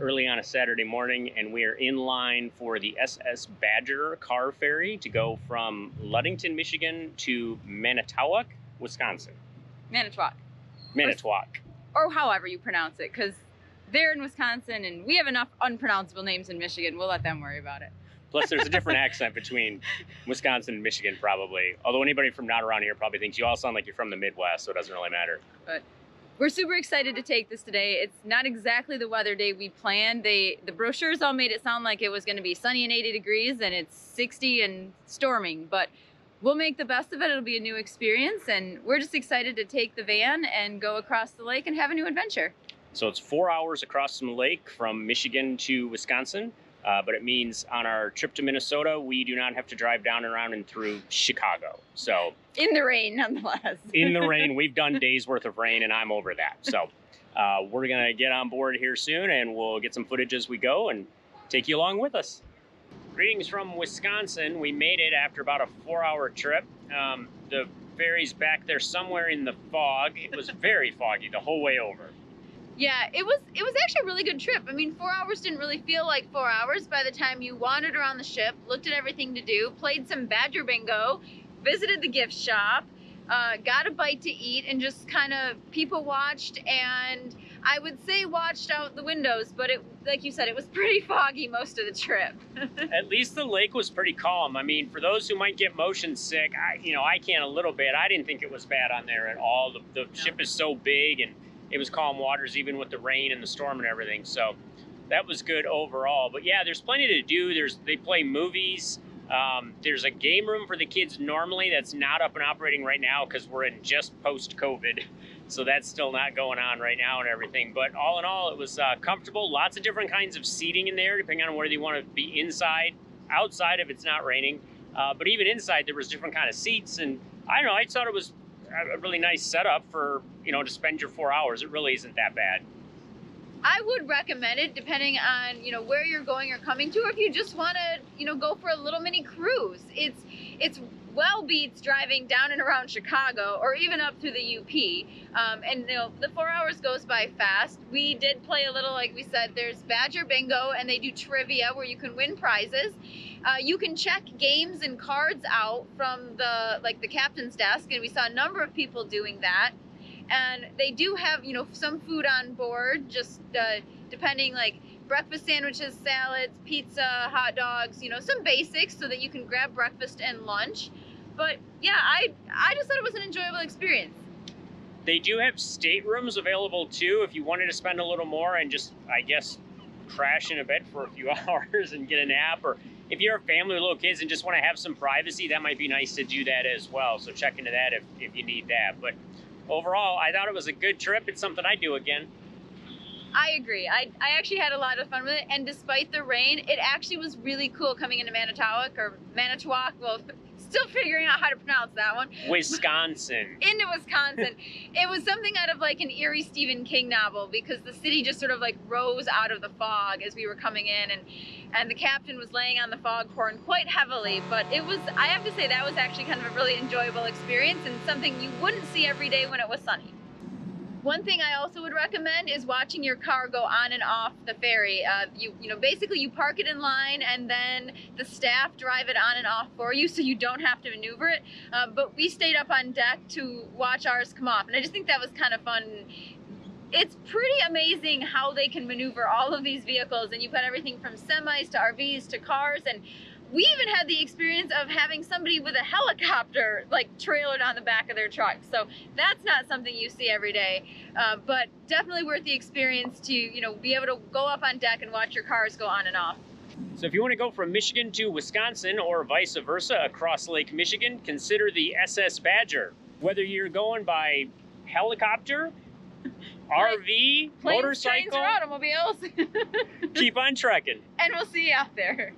early on a Saturday morning, and we are in line for the SS Badger car ferry to go from Ludington, Michigan to Manitowoc, Wisconsin. Manitowoc. Manitowoc. Or however you pronounce it, because they're in Wisconsin and we have enough unpronounceable names in Michigan. We'll let them worry about it. Plus, there's a different accent between Wisconsin and Michigan, probably. Although anybody from not around here probably thinks you all sound like you're from the Midwest, so it doesn't really matter. But we're super excited to take this today. It's not exactly the weather day we planned. The brochures all made it sound like it was going to be sunny and 80 degrees, and it's 60 and storming. But we'll make the best of it. It'll be a new experience, and we're just excited to take the van and go across the lake and have a new adventure. So it's 4 hours across the lake from Michigan to Wisconsin. But it means on our trip to Minnesota, we do not have to drive down and around and through Chicago. So in the rain, nonetheless. In the rain. We've done days worth of rain, and I'm over that. So we're going to get on board here soon, and we'll get some footage as we go and take you along with us. Greetings from Wisconsin. We made it after about a 4-hour trip. The ferry's back there somewhere in the fog. It was very foggy the whole way over. Yeah, it was actually a really good trip. I mean, 4 hours didn't really feel like 4 hours by the time you wandered around the ship, looked at everything to do, played some Badger bingo, visited the gift shop, got a bite to eat, and just kind of people watched, and I would say watched out the windows, but it, like you said, it was pretty foggy most of the trip. At least the lake was pretty calm. I mean, for those who might get motion sick, I can a little bit. I didn't think it was bad on there at all. The ship is so big, and it was calm waters, even with the rain and the storm and everything. So that was good overall. But yeah, there's plenty to do. They play movies. There's a game room for the kids normally that's not up and operating right now because we're in just post-COVID. So that's still not going on right now and everything. But all in all, it was comfortable. Lots of different kinds of seating in there, depending on whether you want to be inside, outside if it's not raining. But even inside, there was different kind of seats. And I don't know, I thought it was a really nice setup for, to spend your 4 hours. It really isn't that bad. I would recommend it depending on, where you're going or coming to, or if you just want to, go for a little mini cruise. It's well beats driving down and around Chicago or even up through the UP. And the 4 hours goes by fast. We did play a little, like we said, there's Badger bingo, and they do trivia where you can win prizes. You can check games and cards out from the captain's desk, and we saw a number of people doing that. And they do have, some food on board, just depending, like breakfast sandwiches, salads, pizza, hot dogs, some basics so that you can grab breakfast and lunch. But yeah, I just thought it was an enjoyable experience. They do have staterooms available too if you wanted to spend a little more and just, I guess, crash in a bed for a few hours and get a nap, or if you're a family with little kids and just want to have some privacy, that might be nice to do that as well. So check into that if you need that. But overall, I thought it was a good trip. It's something I'd do again. I agree. I actually had a lot of fun with it, and despite the rain, it actually was really cool coming into Manitowoc, or Manitowoc, well, still figuring out how to pronounce that one. Wisconsin. Into Wisconsin. It was something out of like an eerie Stephen King novel, because the city just sort of like rose out of the fog as we were coming in, and the captain was laying on the foghorn quite heavily, but it was, I have to say, that was actually kind of a really enjoyable experience and something you wouldn't see every day when it was sunny. One thing I also would recommend is watching your car go on and off the ferry. Basically you park it in line, and then the staff drive it on and off for you, so you don't have to maneuver it. But we stayed up on deck to watch ours come off, and I just think that was kind of fun. It's pretty amazing how they can maneuver all of these vehicles, and you've got everything from semis to RVs to cars, and we even had the experience of having somebody with a helicopter like trailered on the back of their truck. So that's not something you see every day, but definitely worth the experience to be able to go up on deck and watch your cars go on and off. So if you want to go from Michigan to Wisconsin or vice versa across Lake Michigan, consider the SS Badger. Whether you're going by helicopter, RV, planes, motorcycle, trains, or automobiles. Keep on trekking. And we'll see you out there.